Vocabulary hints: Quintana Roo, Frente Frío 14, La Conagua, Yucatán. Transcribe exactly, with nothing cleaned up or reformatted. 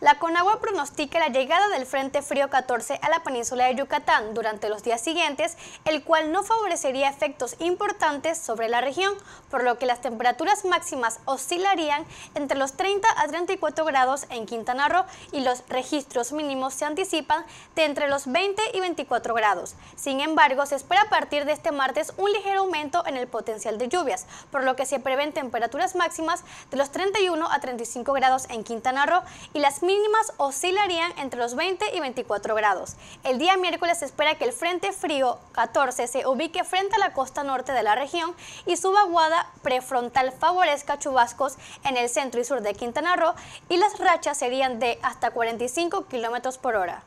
La Conagua pronostica la llegada del Frente Frío catorce a la península de Yucatán durante los días siguientes, el cual no favorecería efectos importantes sobre la región, por lo que las temperaturas máximas oscilarían entre los treinta a treinta y cuatro grados en Quintana Roo y los registros mínimos se anticipan de entre los veinte y veinticuatro grados. Sin embargo, se espera a partir de este martes un ligero aumento en el potencial de lluvias, por lo que se prevén temperaturas máximas de los treinta y uno a treinta y cinco grados en Quintana Roo y las mínimas mínimas oscilarían entre los veinte y veinticuatro grados. El día miércoles se espera que el Frente Frío catorce se ubique frente a la costa norte de la región y su vaguada prefrontal favorezca chubascos en el centro y sur de Quintana Roo y las rachas serían de hasta cuarenta y cinco kilómetros por hora.